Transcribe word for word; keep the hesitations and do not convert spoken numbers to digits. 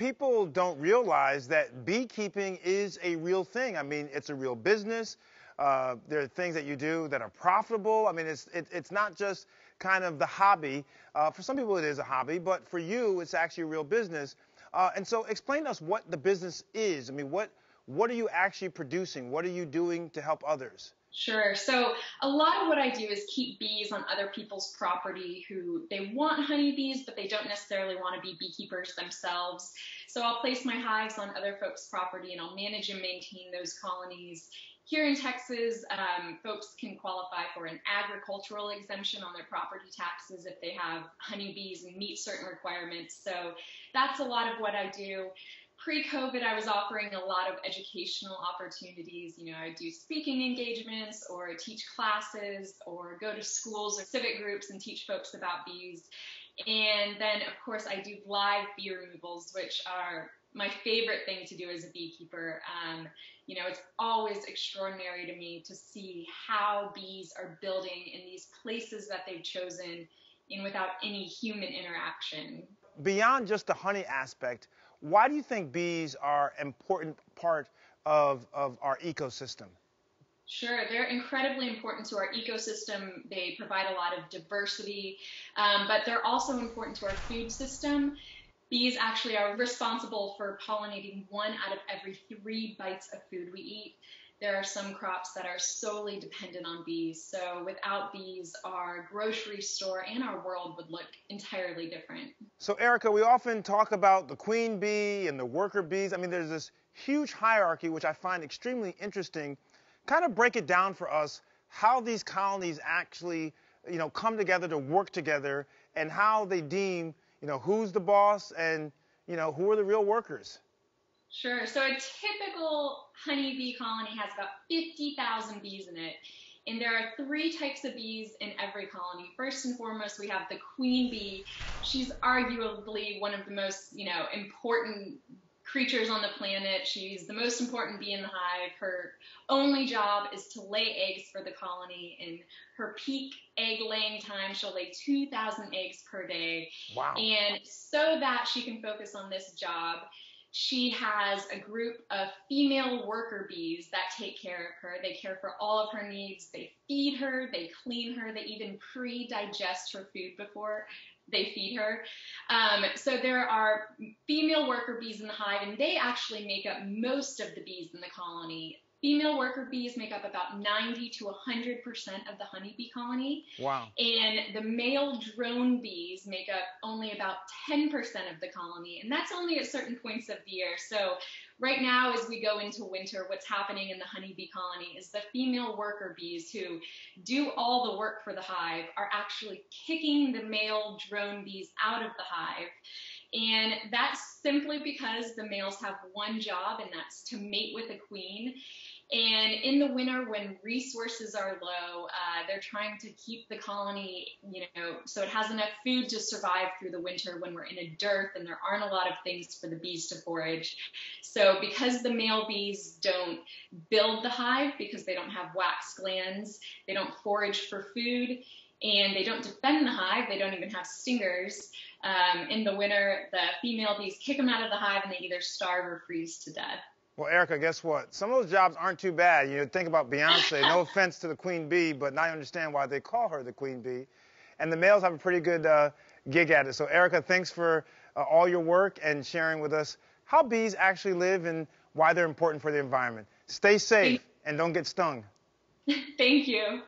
people don't realize that beekeeping is a real thing. I mean, it's a real business. Uh, there are things that you do that are profitable. I mean, it's, it, it's not just kind of the hobby. Uh, for some people, it is a hobby, but for you, it's actually a real business. Uh, and so explain to us what the business is. I mean, what, what are you actually producing? What are you doing to help others? Sure. So a lot of what I do is keep bees on other people's property who they want honeybees, but they don't necessarily want to be beekeepers themselves. So I'll place my hives on other folks' property and I'll manage and maintain those colonies. Here in Texas, um, folks can qualify for an agricultural exemption on their property taxes if they have honeybees and meet certain requirements. So that's a lot of what I do. Pre-COVID, I was offering a lot of educational opportunities. You know, I do speaking engagements or teach classes or go to schools or civic groups and teach folks about bees. And then, of course, I do live bee removals, which are my favorite thing to do as a beekeeper. Um, you know, it's always extraordinary to me to see how bees are building in these places that they've chosen and without any human interaction. Beyond just the honey aspect, why do you think bees are an important part of, of our ecosystem? Sure, they're incredibly important to our ecosystem. They provide a lot of diversity, um, but they're also important to our food system. Bees actually are responsible for pollinating one out of every three bites of food we eat. There are some crops that are solely dependent on bees. So without bees, our grocery store and our world would look entirely different. So Erika, we often talk about the queen bee and the worker bees. I mean, there's this huge hierarchy, which I find extremely interesting. Kind of break it down for us, how these colonies actually, you know, come together to work together and how they deem, you know, who's the boss and, you know, who are the real workers. Sure. So a typical honeybee colony has about fifty thousand bees in it. And there are three types of bees in every colony. First and foremost, we have the queen bee. She's arguably one of the most, you know, important creatures on the planet. She's the most important bee in the hive. Her only job is to lay eggs for the colony. In her peak egg laying time, she'll lay two thousand eggs per day. Wow. And so that she can focus on this job, she has a group of female worker bees that take care of her. They care for all of her needs. They feed her, they clean her, they even pre-digest her food before they feed her. Um, so there are female worker bees in the hive, and they actually make up most of the bees in the colony. Female worker bees make up about ninety to one hundred percent of the honeybee colony. Wow. And the male drone bees make up only about ten percent of the colony, and that's only at certain points of the year. So right now, as we go into winter, what's happening in the honeybee colony is the female worker bees, who do all the work for the hive, are actually kicking the male drone bees out of the hive. And that's simply because the males have one job, and that's to mate with a queen. And in the winter, when resources are low, uh, they're trying to keep the colony, you know, so it has enough food to survive through the winter when we're in a dearth and there aren't a lot of things for the bees to forage. So because the male bees don't build the hive, because they don't have wax glands, they don't forage for food, and they don't defend the hive, they don't even have stingers. Um, in the winter, the female bees kick them out of the hive, and they either starve or freeze to death. Well, Erika, guess what? Some of those jobs aren't too bad. You know, think about Beyonce. No offense to the queen bee, but now I understand why they call her the queen bee. And the males have a pretty good uh, gig at it. So, Erika, thanks for uh, all your work and sharing with us how bees actually live and why they're important for the environment. Stay safe and don't get stung. Thank you.